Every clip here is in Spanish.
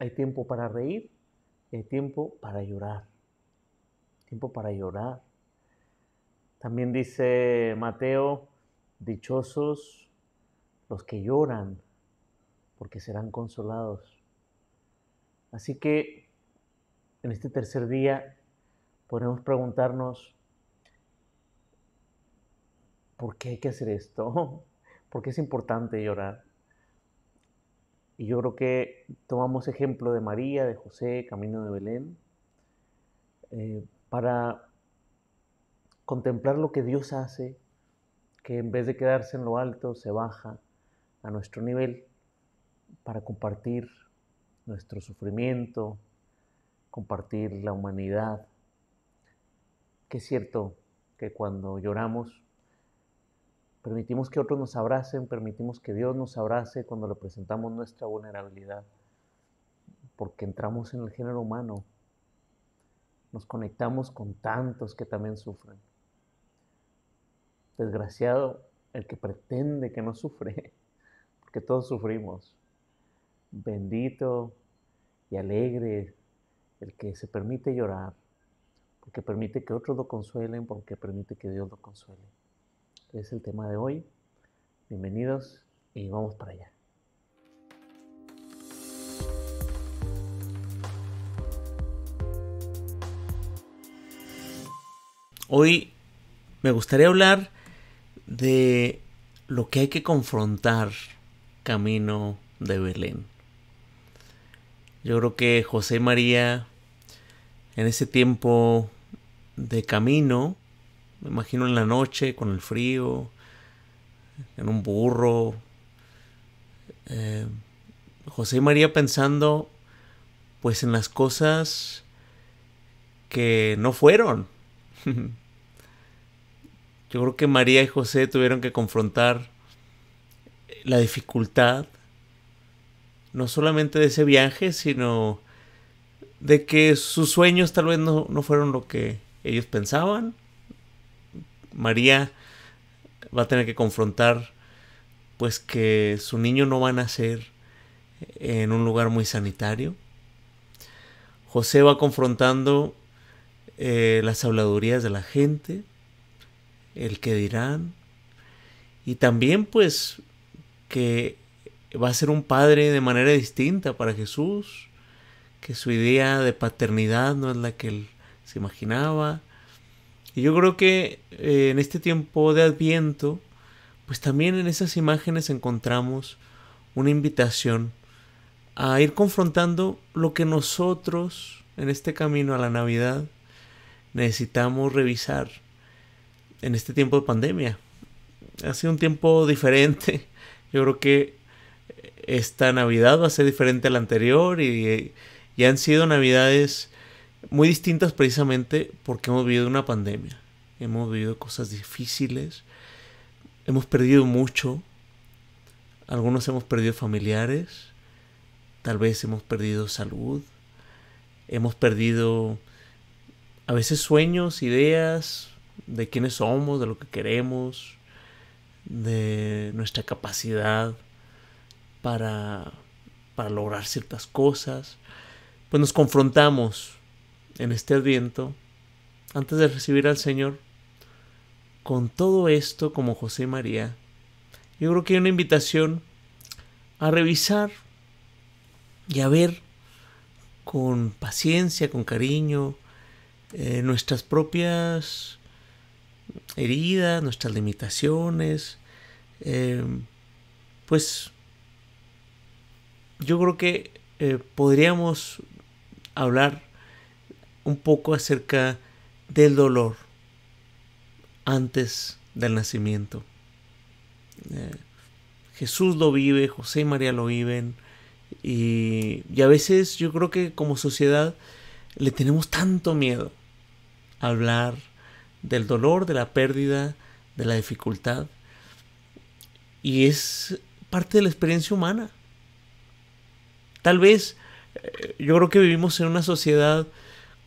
Hay tiempo para reír, hay tiempo para llorar. Tiempo para llorar. También dice Mateo, dichosos los que lloran, porque serán consolados. Así que en este tercer día podemos preguntarnos, ¿por qué hay que hacer esto? ¿Por qué es importante llorar? Y yo creo que tomamos ejemplo de María, de José, camino de Belén, para contemplar lo que Dios hace, que en vez de quedarse en lo alto, se baja a nuestro nivel para compartir nuestro sufrimiento, compartir la humanidad. Que es cierto que cuando lloramos, permitimos que otros nos abracen, permitimos que Dios nos abrace cuando le presentamos nuestra vulnerabilidad, porque entramos en el género humano, nos conectamos con tantos que también sufren. Desgraciado el que pretende que no sufre, porque todos sufrimos. Bendito y alegre el que se permite llorar, porque permite que otros lo consuelen, porque permite que Dios lo consuele. Es el tema de hoy. Bienvenidos y vamos para allá. Hoy me gustaría hablar de lo que hay que confrontar camino de Belén. Yo creo que José y María en ese tiempo de camino, me imagino en la noche, con el frío, en un burro. José y María pensando, pues, en las cosas que no fueron. Yo creo que María y José tuvieron que confrontar la dificultad, no solamente de ese viaje, sino de que sus sueños tal vez no fueron lo que ellos pensaban. María va a tener que confrontar, pues, que su niño no va a nacer en un lugar muy sanitario. José va confrontando las habladurías de la gente, el que dirán, y también, pues, que va a ser un padre de manera distinta para Jesús, que su idea de paternidad no es la que él se imaginaba. Y yo creo que en este tiempo de Adviento, pues también en esas imágenes encontramos una invitación a ir confrontando lo que nosotros en este camino a la Navidad necesitamos revisar en este tiempo de pandemia. Ha sido un tiempo diferente. Yo creo que esta Navidad va a ser diferente a la anterior y han sido Navidades muy distintas precisamente porque hemos vivido una pandemia, hemos vivido cosas difíciles, hemos perdido mucho, algunos hemos perdido familiares, tal vez hemos perdido salud, hemos perdido a veces sueños, ideas de quiénes somos, de lo que queremos, de nuestra capacidad para lograr ciertas cosas. Pues nos confrontamos en este Adviento, antes de recibir al Señor, con todo esto como José y María. Yo creo que hay una invitación a revisar y a ver con paciencia, con cariño, nuestras propias heridas, nuestras limitaciones. Pues yo creo que podríamos hablar un poco acerca del dolor antes del nacimiento. Jesús lo vive, José y María lo viven, y a veces yo creo que como sociedad le tenemos tanto miedo a hablar del dolor, de la pérdida, de la dificultad, y es parte de la experiencia humana. Tal vez yo creo que vivimos en una sociedad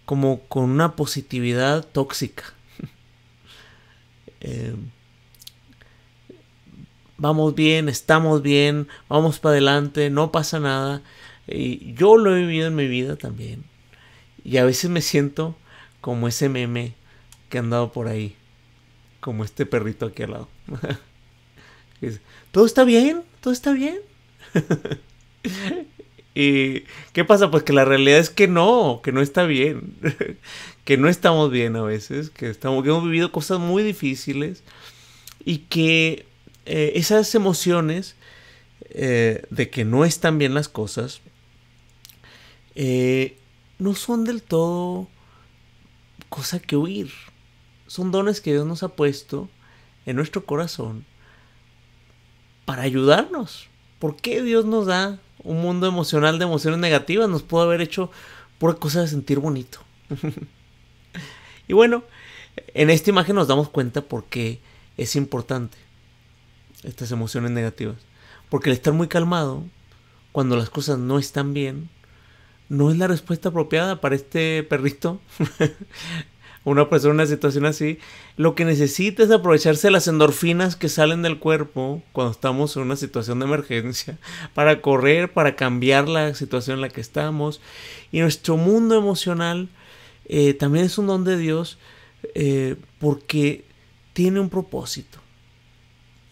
como con una positividad tóxica. Vamos bien, estamos bien, vamos para adelante, no pasa nada. Yo lo he vivido en mi vida también. Y a veces me siento como ese meme que han dado por ahí. Como este perrito aquí al lado. Todo está bien, todo está bien. ¿Y qué pasa? Pues que la realidad es que no está bien. Que no estamos bien a veces. Que hemos vivido cosas muy difíciles. Y que esas emociones de que no están bien las cosas no son del todo cosa que huir. Son dones que Dios nos ha puesto en nuestro corazón para ayudarnos. ¿Por qué Dios nos da un mundo emocional de emociones negativas? Nos pudo haber hecho pura cosa de sentir bonito. Y bueno, en esta imagen nos damos cuenta por qué es importante estas emociones negativas. Porque el estar muy calmado, cuando las cosas no están bien, no es la respuesta apropiada para este perrito. Una persona en una situación así, lo que necesita es aprovecharse de las endorfinas que salen del cuerpo cuando estamos en una situación de emergencia, para correr, para cambiar la situación en la que estamos. Y nuestro mundo emocional también es un don de Dios porque tiene un propósito.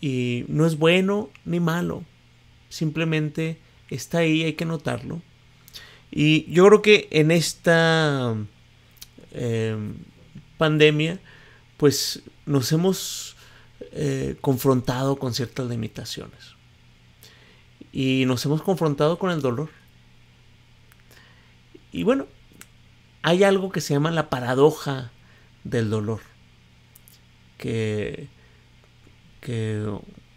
Y no es bueno ni malo, simplemente está ahí, hay que notarlo. Y yo creo que en esta pandemia, pues nos hemos confrontado con ciertas limitaciones. Y nos hemos confrontado con el dolor. Y bueno, hay algo que se llama la paradoja del dolor. Que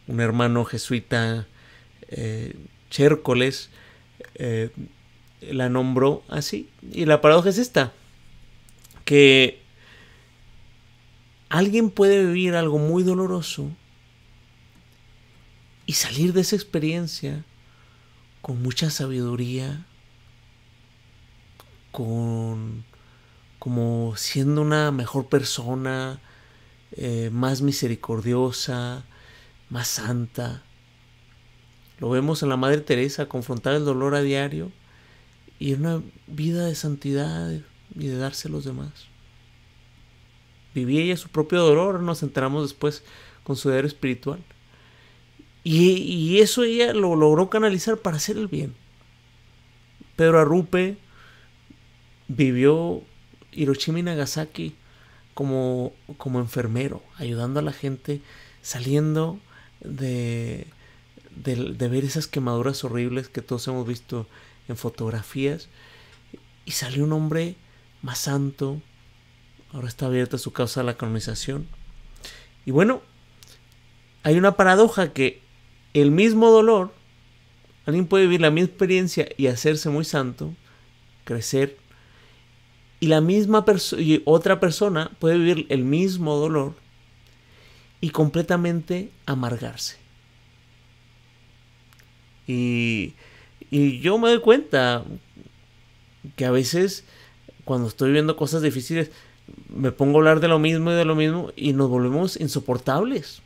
un hermano jesuita, Chércoles, la nombró así. Y la paradoja es esta: que alguien puede vivir algo muy doloroso y salir de esa experiencia con mucha sabiduría, como siendo una mejor persona, más misericordiosa, más santa. Lo vemos en la Madre Teresa confrontar el dolor a diario y en una vida de santidad y de darse a los demás. Vivía ella su propio dolor, nos enteramos después con su deber espiritual. Y eso ella lo logró canalizar para hacer el bien. Pedro Arrupe vivió Hiroshima y Nagasaki como enfermero, ayudando a la gente, saliendo de ver esas quemaduras horribles que todos hemos visto en fotografías. Y salió un hombre más santo. Ahora está abierta su causa a la canonización. Y bueno, hay una paradoja: que el mismo dolor, alguien puede vivir la misma experiencia y hacerse muy santo, crecer, y la misma otra persona puede vivir el mismo dolor y completamente amargarse. Y yo me doy cuenta que a veces, cuando estoy viendo cosas difíciles, me pongo a hablar de lo mismo y nos volvemos insoportables.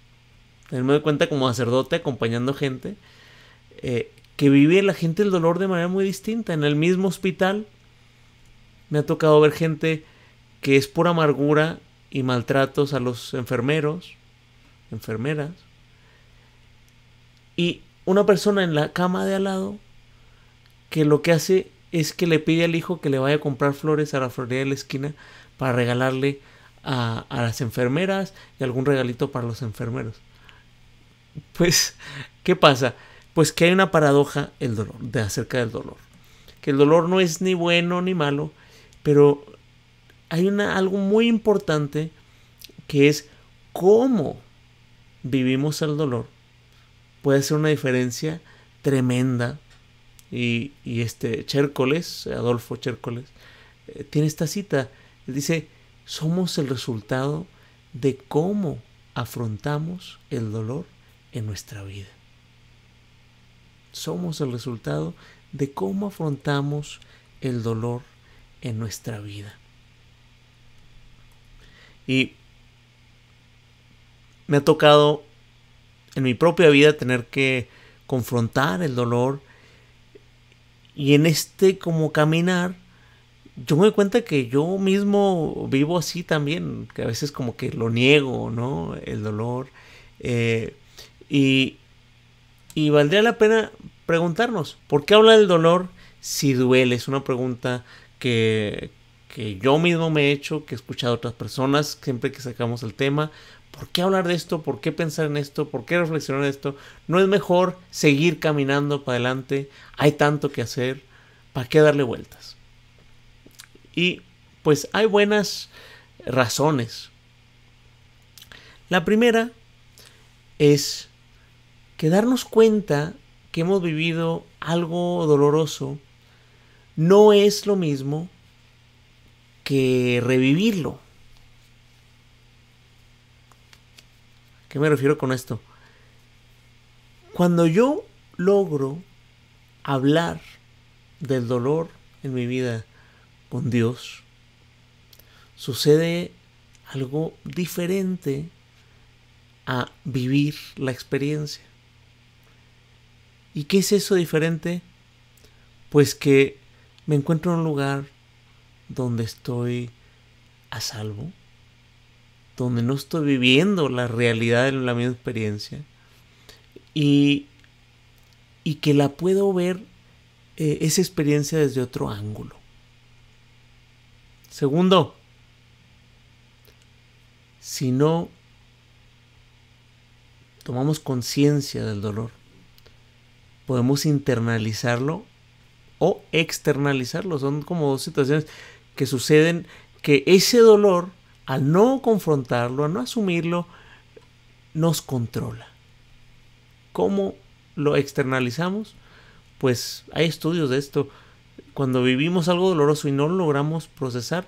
También me doy cuenta, como sacerdote acompañando gente, que vive la gente el dolor de manera muy distinta. En el mismo hospital me ha tocado ver gente que es pura amargura y maltratos a los enfermeros, enfermeras, y una persona en la cama de al lado que lo que hace es que le pide al hijo que le vaya a comprar flores a la florería de la esquina para regalarle a las enfermeras y algún regalito para los enfermeros. Pues, ¿qué pasa? Pues que hay una paradoja acerca del dolor. Que el dolor no es ni bueno ni malo, pero hay algo muy importante, que es cómo vivimos el dolor. Puede hacer una diferencia tremenda. Y este Chércoles, Adolfo Chércoles, tiene esta cita. Él dice: somos el resultado de cómo afrontamos el dolor en nuestra vida. Somos el resultado de cómo afrontamos el dolor en nuestra vida. Y me ha tocado en mi propia vida tener que confrontar el dolor. Y en este como caminar, yo me doy cuenta que yo mismo vivo así también, que a veces como que lo niego, ¿no? El dolor. Y valdría la pena preguntarnos, ¿por qué habla del dolor si duele? Es una pregunta que yo mismo me he hecho, que he escuchado a otras personas siempre que sacamos el tema. ¿Por qué hablar de esto? ¿Por qué pensar en esto? ¿Por qué reflexionar en esto? ¿No es mejor seguir caminando para adelante? Hay tanto que hacer. ¿Para qué darle vueltas? Y pues hay buenas razones. La primera es que darnos cuenta que hemos vivido algo doloroso no es lo mismo que revivirlo. ¿A qué me refiero con esto? Cuando yo logro hablar del dolor en mi vida con Dios, sucede algo diferente a vivir la experiencia. ¿Y qué es eso diferente? Pues que me encuentro en un lugar donde estoy a salvo, donde no estoy viviendo la realidad de la misma experiencia y que la puedo ver esa experiencia desde otro ángulo. Segundo, si no tomamos conciencia del dolor, podemos internalizarlo o externalizarlo. Son como dos situaciones que suceden, que ese dolor, al no confrontarlo, al no asumirlo, nos controla. ¿Cómo lo externalizamos? Pues hay estudios de esto. Cuando vivimos algo doloroso y no lo logramos procesar,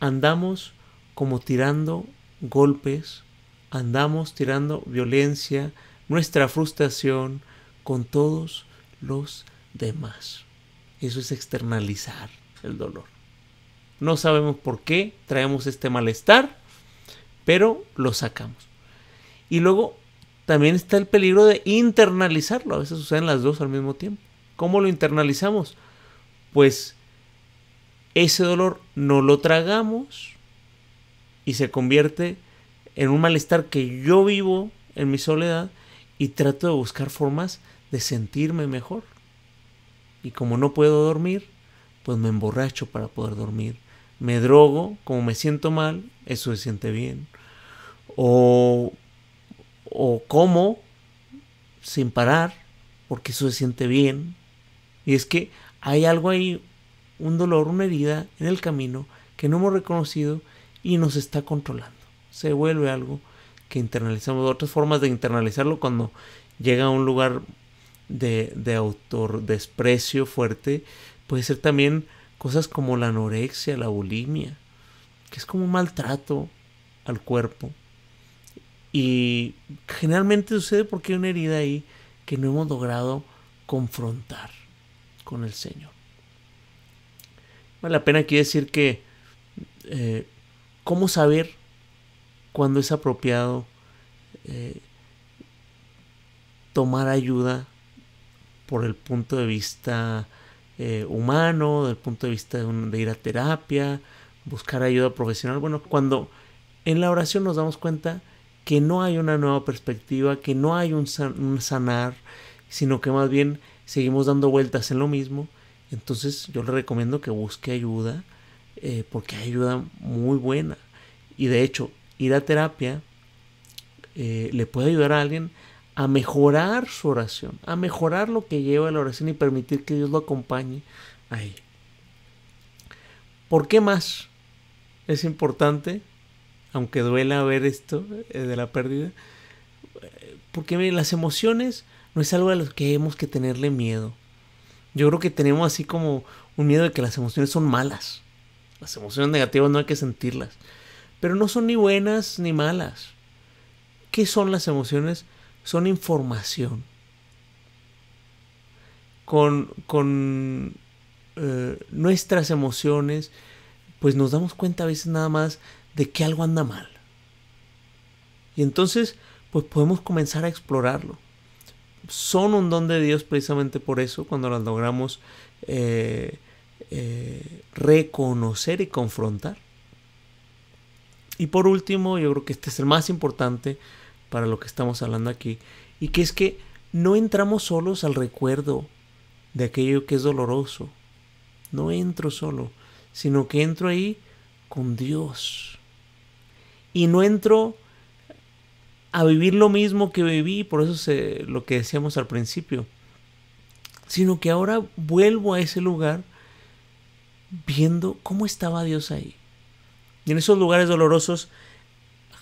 andamos como tirando golpes, andamos tirando violencia, nuestra frustración con todos los demás. Eso es externalizar el dolor. No sabemos por qué traemos este malestar, pero lo sacamos. Y luego también está el peligro de internalizarlo. A veces suceden las dos al mismo tiempo. ¿Cómo lo internalizamos? Pues ese dolor no lo tragamos y se convierte en un malestar que yo vivo en mi soledad y trato de buscar formas de sentirme mejor. Y como no puedo dormir, pues me emborracho para poder dormir. Me drogo, como me siento mal, eso se siente bien. O como sin parar, porque eso se siente bien. Y es que hay algo ahí, un dolor, una herida en el camino que no hemos reconocido y nos está controlando. Se vuelve algo que internalizamos. Otras formas de internalizarlo cuando llega a un lugar de autodesprecio fuerte, puede ser también cosas como la anorexia, la bulimia, que es como un maltrato al cuerpo. Y generalmente sucede porque hay una herida ahí que no hemos logrado confrontar con el Señor. Vale la pena aquí decir que ¿cómo saber cuándo es apropiado tomar ayuda por el punto de vista humano, del punto de vista de ir a terapia, buscar ayuda profesional? Bueno, cuando en la oración nos damos cuenta que no hay una nueva perspectiva, que no hay un sanar, sino que más bien seguimos dando vueltas en lo mismo, entonces yo le recomiendo que busque ayuda, porque hay ayuda muy buena. Y de hecho, ir a terapia le puede ayudar a alguien a mejorar su oración, a mejorar lo que lleva la oración y permitir que Dios lo acompañe a ella. ¿Por qué más es importante, aunque duela ver esto de la pérdida? Porque miren, las emociones no es algo a lo que hemos que tenerle miedo. Yo creo que tenemos así como un miedo de que las emociones son malas. Las emociones negativas no hay que sentirlas. Pero no son ni buenas ni malas. ¿Qué son las emociones? Son información. Con nuestras emociones, pues nos damos cuenta a veces nada más de que algo anda mal. Y entonces, pues podemos comenzar a explorarlo. son un don de Dios precisamente por eso, cuando las logramos reconocer y confrontar. Y por último, yo creo que este es el más importante para lo que estamos hablando aquí, y que es que no entramos solos al recuerdo de aquello que es doloroso. No entro solo, sino que entro ahí con Dios. Y no entro a vivir lo mismo que viví, por eso lo que decíamos al principio, sino que ahora vuelvo a ese lugar viendo cómo estaba Dios ahí. Y en esos lugares dolorosos,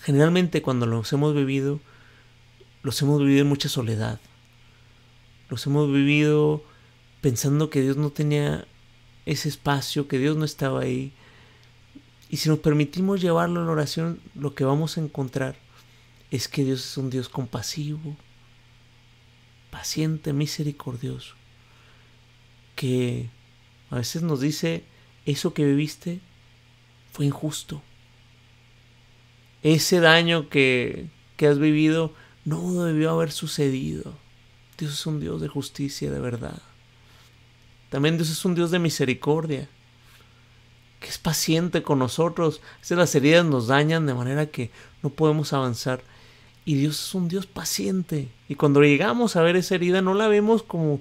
generalmente cuando los hemos vivido en mucha soledad. Los hemos vivido pensando que Dios no tenía ese espacio, que Dios no estaba ahí. Y si nos permitimos llevarlo en la oración, lo que vamos a encontrar es que Dios es un Dios compasivo, paciente, misericordioso, que a veces nos dice: eso que viviste fue injusto. Ese daño que has vivido no debió haber sucedido. Dios es un Dios de justicia, de verdad. También Dios es un Dios de misericordia, que es paciente con nosotros. Las heridas nos dañan de manera que no podemos avanzar. Y Dios es un Dios paciente. Y cuando llegamos a ver esa herida, no la vemos como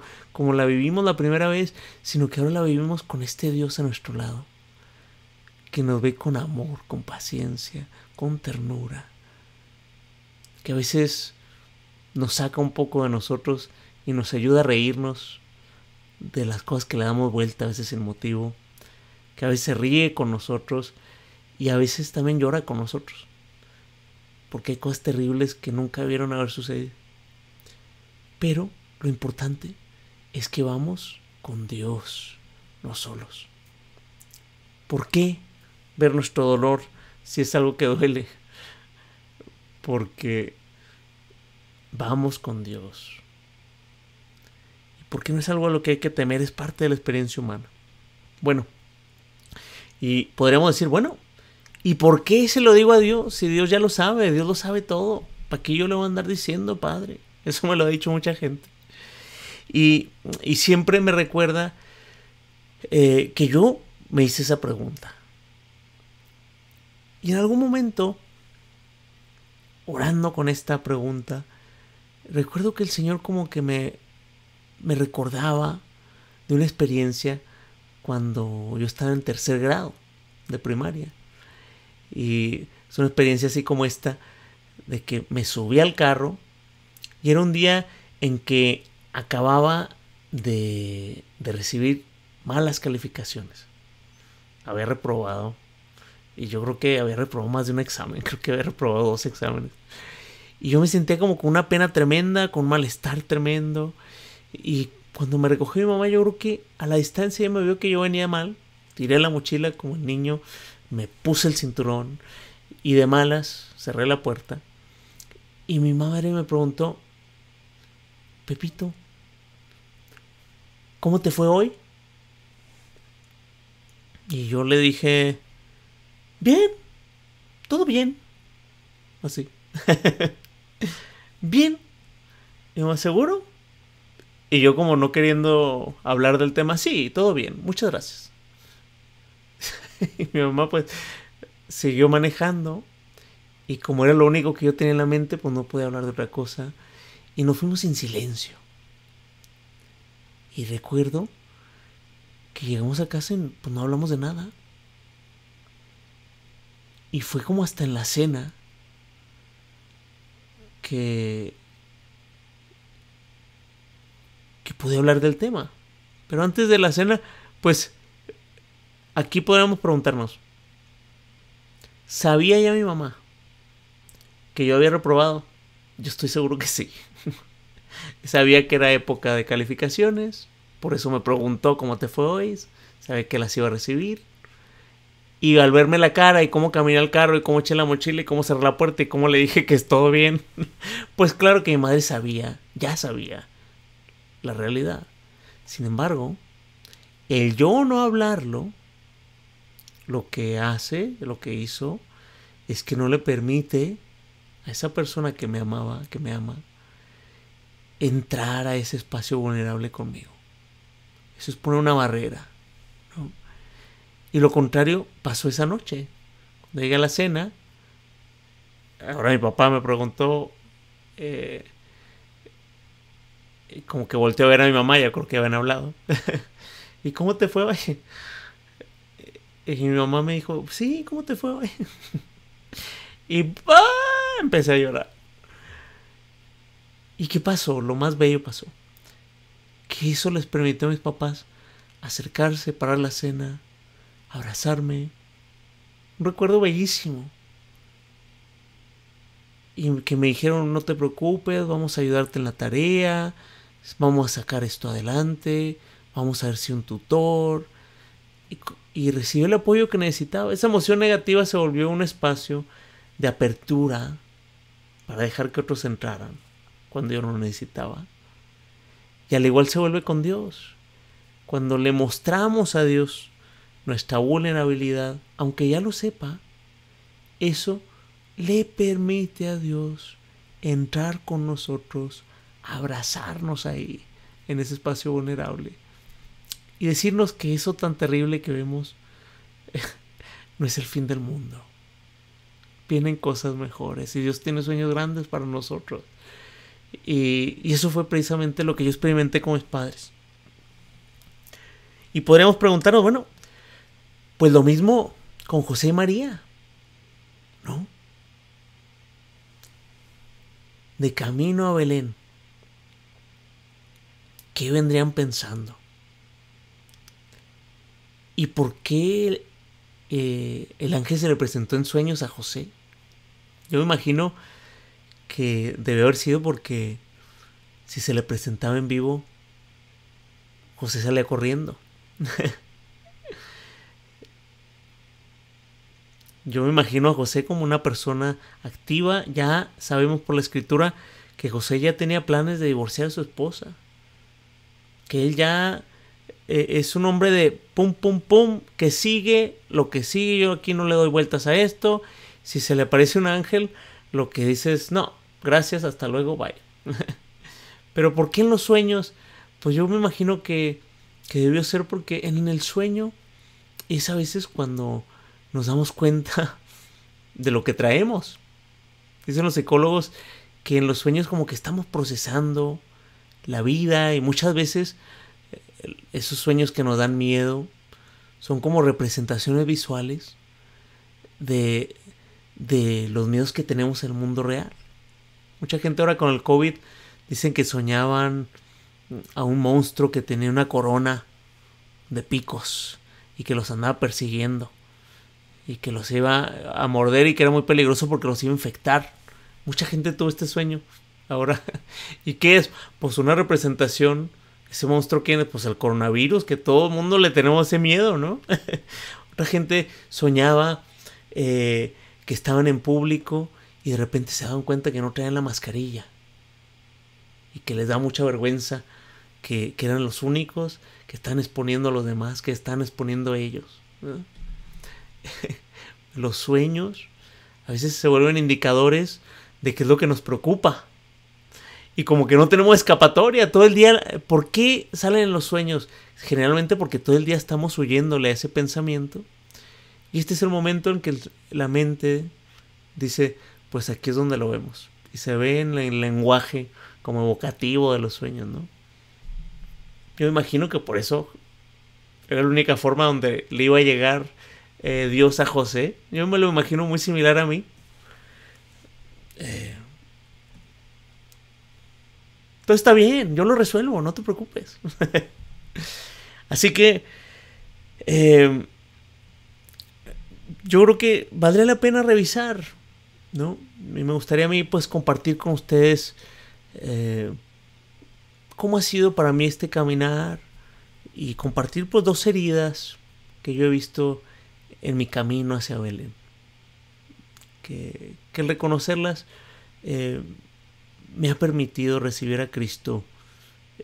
la vivimos la primera vez, sino que ahora la vivimos con este Dios a nuestro lado, que nos ve con amor, con paciencia, con ternura, que a veces nos saca un poco de nosotros y nos ayuda a reírnos de las cosas que le damos vuelta a veces sin motivo, que a veces ríe con nosotros y a veces también llora con nosotros, porque hay cosas terribles que nunca vieron haber sucedido. Pero lo importante es que vamos con Dios, no solos. ¿Por qué ver nuestro dolor si es algo que duele? Porque vamos con Dios. Y porque no es algo a lo que hay que temer, es parte de la experiencia humana. Bueno, y podríamos decir, bueno, ¿y por qué se lo digo a Dios? Si Dios ya lo sabe, Dios lo sabe todo. ¿Para qué yo le voy a andar diciendo, Padre? Eso me lo ha dicho mucha gente. Y siempre me recuerda que yo me hice esa pregunta. Y en algún momento, orando con esta pregunta, recuerdo que el Señor como que me recordaba de una experiencia cuando yo estaba en tercer grado de primaria. Y es una experiencia así como esta, de que me subí al carro y era un día en que acababa de recibir malas calificaciones. Había reprobado, y yo creo que había reprobado más de un examen, creo que había reprobado 2 exámenes. Y yo me sentía como con una pena tremenda, con un malestar tremendo. Y cuando me recogió mi mamá, yo creo que a la distancia ella me vio que yo venía mal. Tiré la mochila como el niño, me puse el cinturón y de malas cerré la puerta. Y mi madre me preguntó: Pepito, ¿cómo te fue hoy? Y yo le dije: bien, todo bien. Así. Bien. Y me aseguro. Y yo, como no queriendo hablar del tema, sí, todo bien, muchas gracias. Y mi mamá pues siguió manejando. Y como era lo único que yo tenía en la mente, pues no podía hablar de otra cosa. Y nos fuimos en silencio. Y recuerdo que llegamos a casa y pues no hablamos de nada. Y fue como hasta en la cena que pude hablar del tema. Pero antes de la cena, pues aquí podríamos preguntarnos: ¿sabía ya mi mamá que yo había reprobado? Yo estoy seguro que sí. Sabía que era época de calificaciones. Por eso me preguntó cómo te fue hoy, sabía que las iba a recibir. Y al verme la cara y cómo caminé al carro y cómo eché la mochila y cómo cerré la puerta y cómo le dije que es todo bien, pues claro que mi madre sabía, ya sabía la realidad. Sin embargo, el yo no hablarlo, lo que hace, lo que hizo, es que no le permite a esa persona que me ama, entrar a ese espacio vulnerable conmigo. Eso es poner una barrera, ¿no? Y lo contrario pasó esa noche. Cuando llegué a la cena, ahora mi papá me preguntó, como que volteó a ver a mi mamá, ya creo que habían hablado. ¿Y cómo te fue, güey? Y mi mamá me dijo, sí, ¿cómo te fue, güey? Y ¡ah! Empecé a llorar. ¿Y qué pasó? Lo más bello pasó. Que eso les permitió a mis papás acercarse, parar la cena, abrazarme. Un recuerdo bellísimo. Y que me dijeron, no te preocupes, vamos a ayudarte en la tarea, vamos a sacar esto adelante, vamos a ver si un tutor. Y recibió el apoyo que necesitaba. Esa emoción negativa se volvió un espacio de apertura para dejar que otros entraran cuando yo no lo necesitaba. Y al igual se vuelve con Dios. Cuando le mostramos a Dios nuestra vulnerabilidad, aunque ya lo sepa, eso le permite a Dios entrar con nosotros, abrazarnos ahí, en ese espacio vulnerable. Y decirnos que eso tan terrible que vemos no es el fin del mundo. Vienen cosas mejores y Dios tiene sueños grandes para nosotros. Y eso fue precisamente lo que yo experimenté con mis padres. Y podríamos preguntarnos, bueno, pues lo mismo con José y María, ¿no? De camino a Belén, ¿qué vendrían pensando? ¿Y por qué el ángel se le presentó en sueños a José? Yo me imagino que debe haber sido porque si se le presentaba en vivo, José salía corriendo. Yo me imagino a José como una persona activa. Ya sabemos por la escritura que José ya tenía planes de divorciar a su esposa. Que él ya es un hombre de pum, pum, pum, que sigue lo que sigue. Yo aquí no le doy vueltas a esto. Si se le aparece un ángel, lo que dice es, no, gracias, hasta luego, bye. Pero ¿por qué en los sueños? Pues yo me imagino que debió ser porque en el sueño es a veces cuando nos damos cuenta de lo que traemos. Dicen los psicólogos que en los sueños como que estamos procesando la vida, y muchas veces esos sueños que nos dan miedo son como representaciones visuales de los miedos que tenemos en el mundo real. Mucha gente ahora con el COVID dicen que soñaban a un monstruo que tenía una corona de picos y que los andaba persiguiendo. Y que los iba a morder y que era muy peligroso porque los iba a infectar. Mucha gente tuvo este sueño ahora. ¿Y qué es? Pues una representación. ¿Ese monstruo quién es? Pues el coronavirus, que todo el mundo le tenemos ese miedo, ¿no? Otra gente soñaba que estaban en público y de repente se daban cuenta que no traían la mascarilla. Y que les da mucha vergüenza que eran los únicos que están exponiendo a los demás, que están exponiendo a ellos, ¿no? Los sueños a veces se vuelven indicadores de qué es lo que nos preocupa. Y como que no tenemos escapatoria todo el día. ¿Por qué salen los sueños? Generalmente porque todo el día estamos huyéndole a ese pensamiento. Y este es el momento en que la mente dice, pues aquí es donde lo vemos. Y se ve en el lenguaje como evocativo de los sueños, ¿no? Yo imagino que por eso era la única forma donde le iba a llegar Dios a José. Yo me lo imagino muy similar a mí. Todo está bien, yo lo resuelvo, no te preocupes. Así que yo creo que valdría la pena revisar, ¿no? Y me gustaría a mí pues compartir con ustedes cómo ha sido para mí este caminar y compartir pues dos heridas que yo he visto en mi camino hacia Belén. Que el reconocerlas me ha permitido recibir a Cristo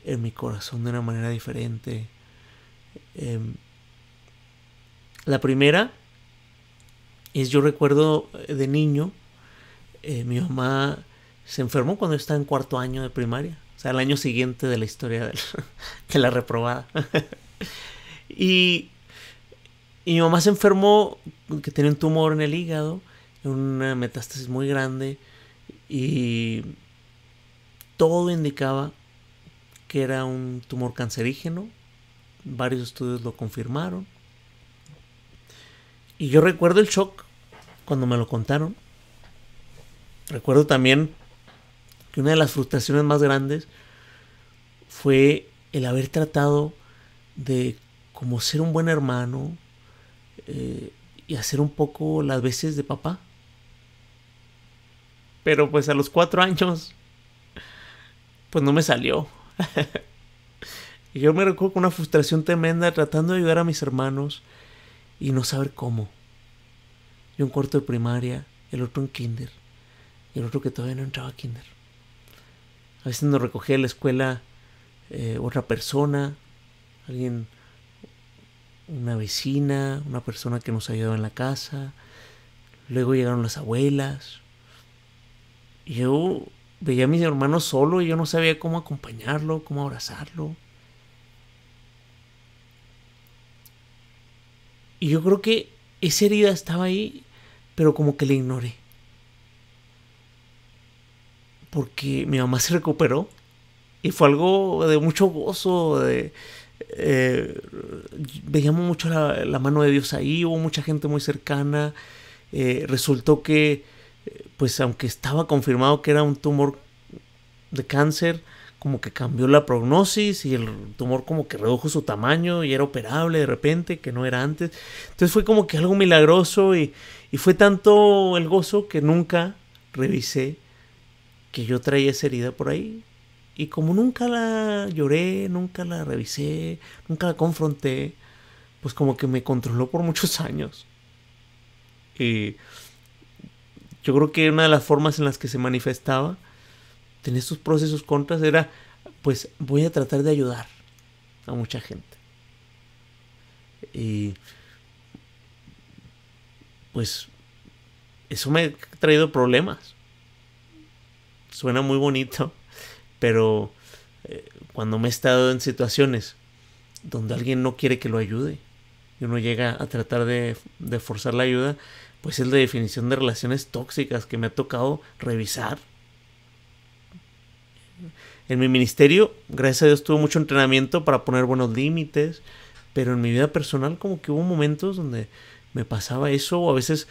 en mi corazón de una manera diferente. La primera es, yo recuerdo de niño, mi mamá se enfermó cuando estaba en cuarto año de primaria. O sea, al año siguiente de la historia de la reprobada. Y mi mamá se enfermó, que tenía un tumor en el hígado, una metástasis muy grande, y todo indicaba que era un tumor cancerígeno. Varios estudios lo confirmaron. Y yo recuerdo el shock cuando me lo contaron. Recuerdo también que una de las frustraciones más grandes fue el haber tratado de como ser un buen hermano y hacer un poco las veces de papá. Pero pues a los 4 años pues no me salió. Y yo me recuerdo con una frustración tremenda tratando de ayudar a mis hermanos y no saber cómo. Yo en cuarto de primaria, el otro en kinder y el otro que todavía no entraba a kinder. A veces nos recogía de la escuela otra persona, alguien, una vecina, una persona que nos ayudaba en la casa. Luego llegaron las abuelas. Y yo veía a mis hermanos solo y yo no sabía cómo acompañarlo, cómo abrazarlo. Y yo creo que esa herida estaba ahí, pero como que la ignoré. Porque mi mamá se recuperó y fue algo de mucho gozo. Veíamos mucho la mano de Dios ahí, hubo mucha gente muy cercana. Resultó que, pues aunque estaba confirmado que era un tumor de cáncer, como que cambió la prognosis y el tumor como que redujo su tamaño y era operable de repente, que no era antes. Entonces fue como que algo milagroso y fue tanto el gozo que nunca revisé que yo traía esa herida por ahí. Y como nunca la lloré, nunca la revisé, nunca la confronté, pues como que me controló por muchos años. Y yo creo que una de las formas en las que se manifestaba en estos procesos contras era, pues voy a tratar de ayudar a mucha gente. Y pues eso me ha traído problemas. Suena muy bonito, pero cuando me he estado en situaciones donde alguien no quiere que lo ayude y uno llega a tratar de forzar la ayuda, pues es la definición de relaciones tóxicas que me ha tocado revisar. En mi ministerio, gracias a Dios, tuve mucho entrenamiento para poner buenos límites, pero en mi vida personal como que hubo momentos donde me pasaba eso, o a veces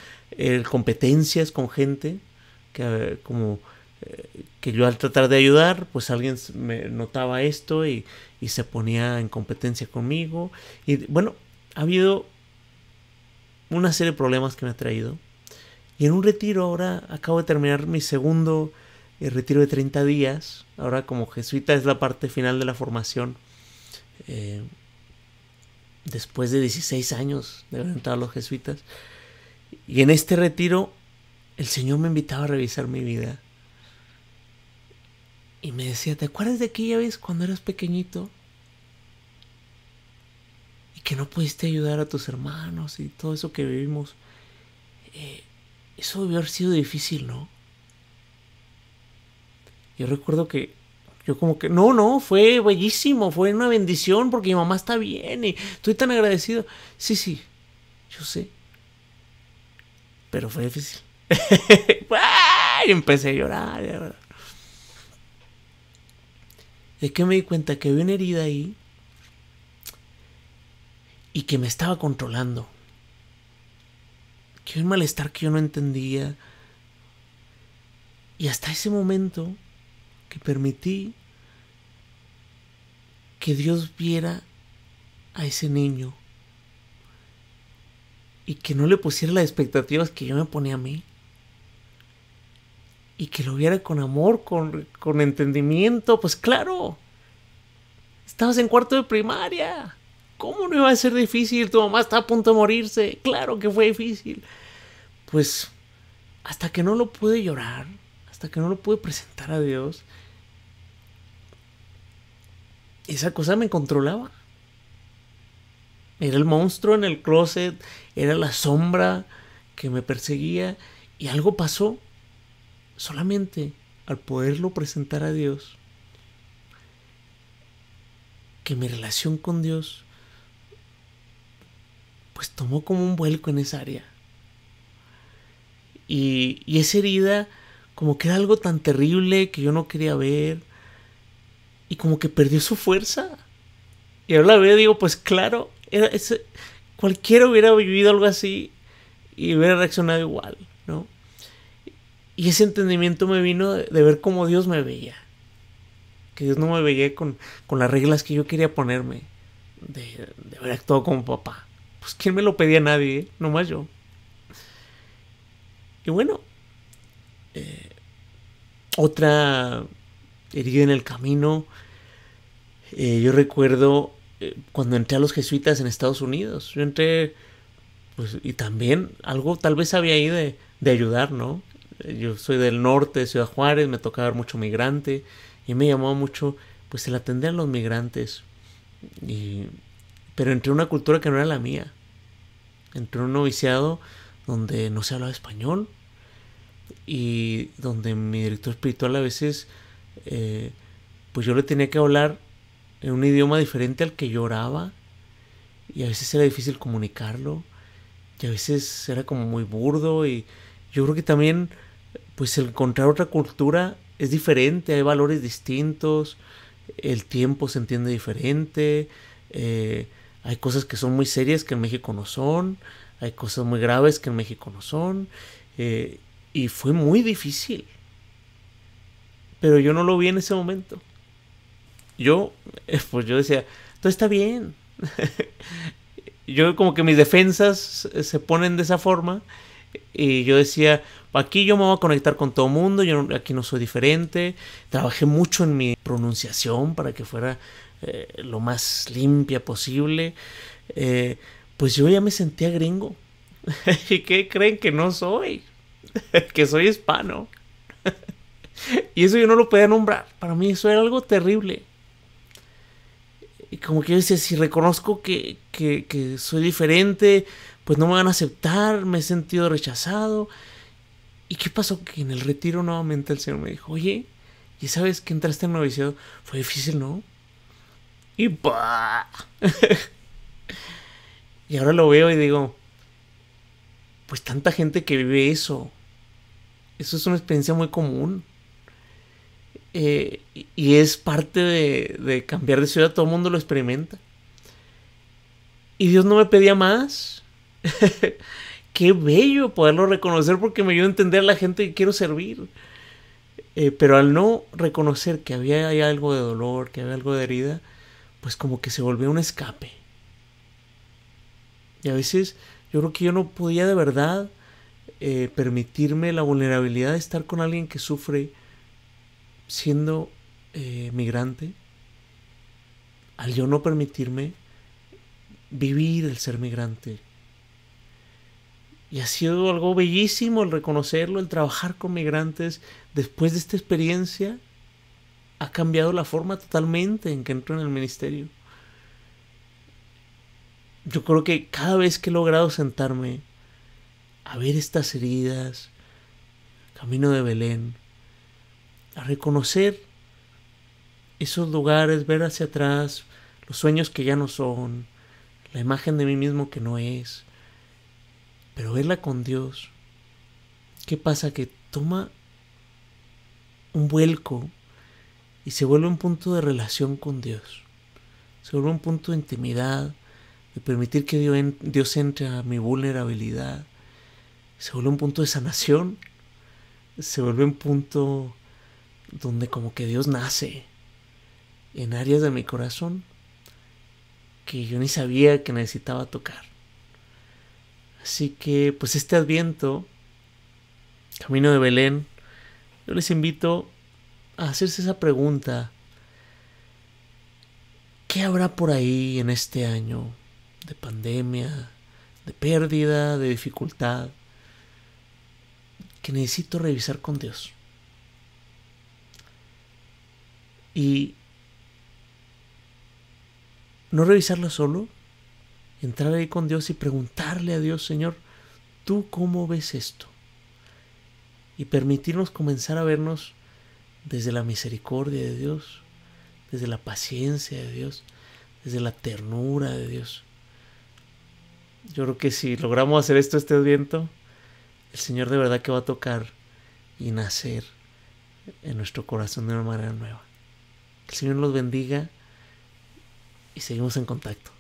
competencias con gente que como... que yo al tratar de ayudar, pues alguien me notaba esto y se ponía en competencia conmigo. Y bueno, ha habido una serie de problemas que me ha traído. Y en un retiro ahora, acabo de terminar mi segundo retiro de 30 días. Ahora como jesuita es la parte final de la formación. Después de 16 años de haber entrado a los jesuitas. Y en este retiro, el Señor me invitaba a revisar mi vida. Y me decía, ¿te acuerdas de aquella vez cuando eras pequeñito? Y que no pudiste ayudar a tus hermanos y todo eso que vivimos. Eso debió haber sido difícil, ¿no? Yo recuerdo que yo como que, no, fue bellísimo, fue una bendición porque mi mamá está bien y estoy tan agradecido. Sí, yo sé. Pero fue difícil. Y empecé a llorar, de verdad. Es que me di cuenta que había una herida ahí y que me estaba controlando. Que había un malestar que yo no entendía. Y hasta ese momento que permití que Dios viera a ese niño y que no le pusiera las expectativas que yo me ponía a mí. Y que lo viera con amor, con entendimiento. Pues claro, estabas en cuarto de primaria. ¿Cómo no iba a ser difícil? Tu mamá está a punto de morirse. Claro que fue difícil. Pues hasta que no lo pude llorar, hasta que no lo pude presentar a Dios, esa cosa me controlaba. Era el monstruo en el closet, era la sombra que me perseguía. Y algo pasó. Solamente al poderlo presentar a Dios que mi relación con Dios pues tomó como un vuelco en esa área. Y esa herida como que era algo tan terrible que yo no quería ver, y como que perdió su fuerza. Y ahora la veo y digo, pues claro, cualquiera hubiera vivido algo así y hubiera reaccionado igual, ¿no? Y ese entendimiento me vino de ver cómo Dios me veía. Que Dios no me veía con las reglas que yo quería ponerme, de haber actuado como papá. Pues ¿quién me lo pedía? Nadie, ¿eh? Nomás yo. Y bueno, otra herida en el camino. Yo recuerdo cuando entré a los jesuitas en Estados Unidos. Yo entré, pues, y también algo tal vez había ahí de ayudar, ¿no? Yo soy del norte, de Ciudad Juárez, me tocaba ver mucho migrante. Y me llamó mucho, pues, el atender a los migrantes. Pero entré en una cultura que no era la mía. Entré en un noviciado donde no se hablaba español. Y donde mi director espiritual a veces, pues yo le tenía que hablar en un idioma diferente al que yo oraba, y a veces era difícil comunicarlo, y a veces era como muy burdo. Y yo creo que también, pues, el encontrar otra cultura es diferente, hay valores distintos, el tiempo se entiende diferente, hay cosas que son muy serias que en México no son, hay cosas muy graves que en México no son, y fue muy difícil, pero yo no lo vi en ese momento. Yo, pues yo decía, todo está bien. Yo como que mis defensas se ponen de esa forma. Y yo decía, aquí yo me voy a conectar con todo el mundo, yo aquí no soy diferente. Trabajé mucho en mi pronunciación para que fuera lo más limpia posible. Pues yo ya me sentía gringo. ¿Y qué creen que no soy? Que soy hispano. Y eso yo no lo podía nombrar. Para mí eso era algo terrible. Y como que yo decía, si reconozco que soy diferente, pues no me van a aceptar, me he sentido rechazado. ¿Y qué pasó? Que en el retiro nuevamente el Señor me dijo, oye, ¿y sabes que entraste en noviciado? Fue difícil, ¿no? Y ¡bah! Y ahora lo veo y digo, pues tanta gente que vive eso. Eso es una experiencia muy común. Y es parte de cambiar de ciudad, todo el mundo lo experimenta. Y Dios no me pedía más. Qué bello poderlo reconocer, porque me ayudó a entender a la gente que quiero servir. Pero al no reconocer que había algo de dolor, que había algo de herida, pues como que se volvió un escape. Y a veces yo creo que yo no podía de verdad permitirme la vulnerabilidad de estar con alguien que sufre siendo migrante. Al yo no permitirme vivir el ser migrante. Y ha sido algo bellísimo el reconocerlo, el trabajar con migrantes. Después de esta experiencia ha cambiado la forma totalmente en que entro en el ministerio. Yo creo que cada vez que he logrado sentarme a ver estas heridas, camino de Belén, a reconocer esos lugares, ver hacia atrás los sueños que ya no son, la imagen de mí mismo que no es, pero verla con Dios. ¿Qué pasa? Que toma un vuelco y se vuelve un punto de relación con Dios, se vuelve un punto de intimidad, de permitir que Dios entre a mi vulnerabilidad. Se vuelve un punto de sanación, se vuelve un punto donde como que Dios nace en áreas de mi corazón que yo ni sabía que necesitaba tocar. Así que pues este Adviento, camino de Belén, yo les invito a hacerse esa pregunta. ¿Qué habrá por ahí en este año de pandemia, de pérdida, de dificultad, que necesito revisar con Dios? Y no revisarlo solo, entrar ahí con Dios y preguntarle a Dios, Señor, ¿tú cómo ves esto? Y permitirnos comenzar a vernos desde la misericordia de Dios, desde la paciencia de Dios, es de la ternura de Dios. Yo creo que si logramos hacer esto este Adviento, el Señor de verdad que va a tocar y nacer en nuestro corazón de una manera nueva. Que el Señor nos bendiga y seguimos en contacto.